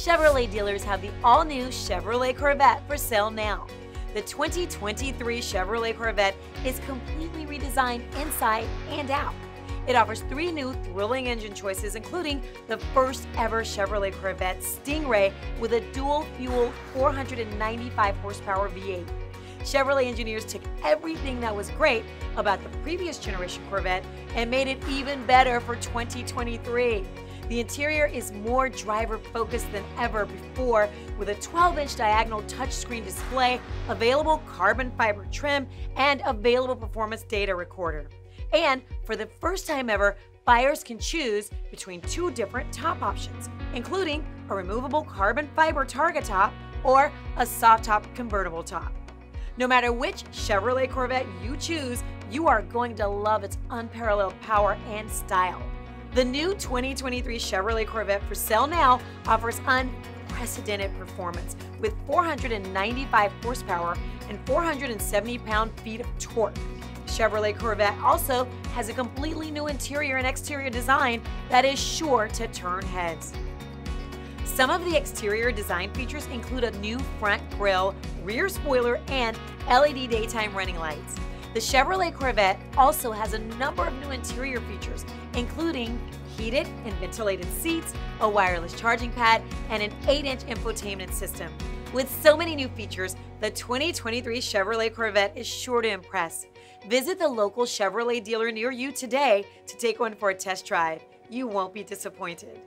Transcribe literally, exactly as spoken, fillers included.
Chevrolet dealers have the all-new Chevrolet Corvette for sale now. The twenty twenty-three Chevrolet Corvette is completely redesigned inside and out. It offers three new thrilling engine choices, including the first ever Chevrolet Corvette Stingray with a dual-fuel four hundred ninety-five horsepower V eight. Chevrolet engineers took everything that was great about the previous generation Corvette and made it even better for twenty twenty-three. The interior is more driver-focused than ever before, with a twelve-inch diagonal touchscreen display, available carbon fiber trim, and available performance data recorder. And for the first time ever, buyers can choose between two different top options, including a removable carbon fiber Targa top or a soft top convertible top. No matter which Chevrolet Corvette you choose, you are going to love its unparalleled power and style. The new twenty twenty-three Chevrolet Corvette for sale now offers unprecedented performance with four hundred ninety-five horsepower and four hundred seventy pound-feet of torque. Chevrolet Corvette also has a completely new interior and exterior design that is sure to turn heads. Some of the exterior design features include a new front grille, rear spoiler, and L E D daytime running lights. The Chevrolet Corvette also has a number of new interior features, including heated and ventilated seats, a wireless charging pad, and an eight-inch infotainment system. With so many new features, the twenty twenty-three Chevrolet Corvette is sure to impress. Visit the local Chevrolet dealer near you today to take one for a test drive. You won't be disappointed.